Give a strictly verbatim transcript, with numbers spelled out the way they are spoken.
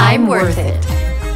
I'm worth it.